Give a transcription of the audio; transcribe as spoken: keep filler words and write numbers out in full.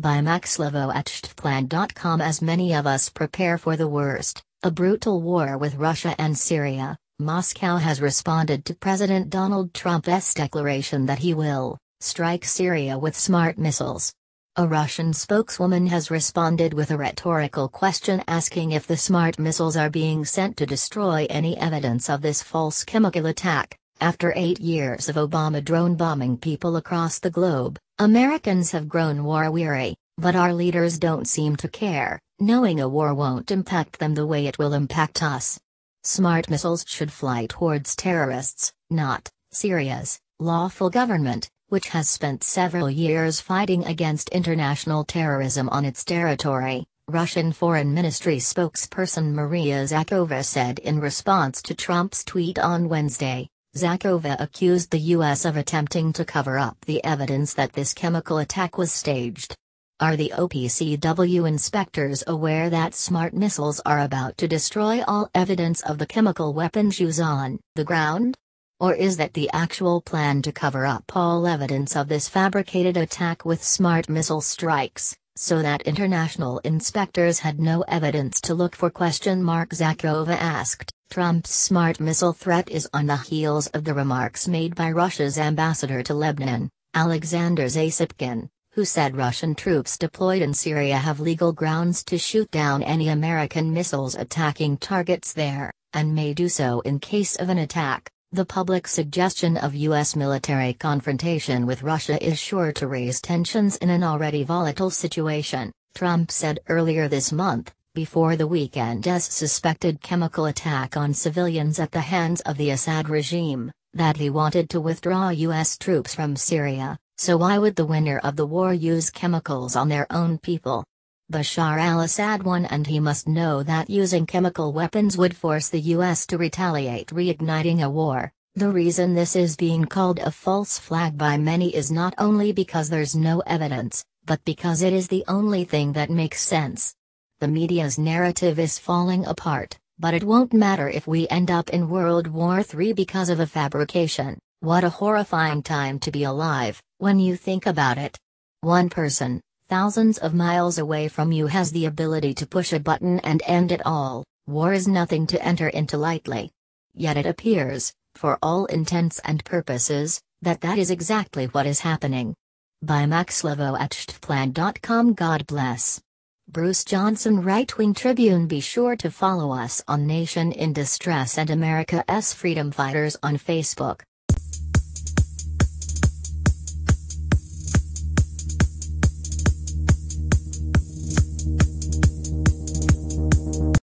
by Max Levo at s t v plan dot com. As many of us prepare for the worst, a brutal war with Russia and Syria, Moscow has responded to President Donald Trump's declaration that he will strike Syria with smart missiles. A Russian spokeswoman has responded with a rhetorical question asking if the smart missiles are being sent to destroy any evidence of this false chemical attack. After eight years of Obama drone bombing people across the globe, Americans have grown war-weary, but our leaders don't seem to care, knowing a war won't impact them the way it will impact us. Smart missiles should fly towards terrorists, not Syria's lawful government, which has spent several years fighting against international terrorism on its territory, Russian Foreign Ministry spokesperson Maria Zakharova said in response to Trump's tweet on Wednesday. Zakharova accused the U S of attempting to cover up the evidence that this chemical attack was staged. Are the O P C W inspectors aware that smart missiles are about to destroy all evidence of the chemical weapons used on the ground? Or is that the actual plan to cover up all evidence of this fabricated attack with smart missile strikes, so that international inspectors had no evidence to look for? Question mark Zakharova asked. Trump's smart missile threat is on the heels of the remarks made by Russia's ambassador to Lebanon, Alexander Zasipkin, who said Russian troops deployed in Syria have legal grounds to shoot down any American missiles attacking targets there, and may do so in case of an attack. The public suggestion of U S military confrontation with Russia is sure to raise tensions in an already volatile situation, Trump said earlier this month, before the weekend's suspected chemical attack on civilians at the hands of the Assad regime, that he wanted to withdraw U S troops from Syria, so why would the winner of the war use chemicals on their own people? Bashar al-Assad won, and he must know that using chemical weapons would force the U S to retaliate, reigniting a war. The reason this is being called a false flag by many is not only because there's no evidence, but because it is the only thing that makes sense. The media's narrative is falling apart, but it won't matter if we end up in World War Three because of a fabrication. What a horrifying time to be alive, when you think about it. One person, thousands of miles away from you, has the ability to push a button and end it all. War is nothing to enter into lightly. Yet it appears, for all intents and purposes, that that is exactly what is happening. By Max Levo at s t v plan dot com. God bless. Bruce Johnson, Right-Wing Tribune. Be sure to follow us on Nation in Distress and America's Freedom Fighters on Facebook.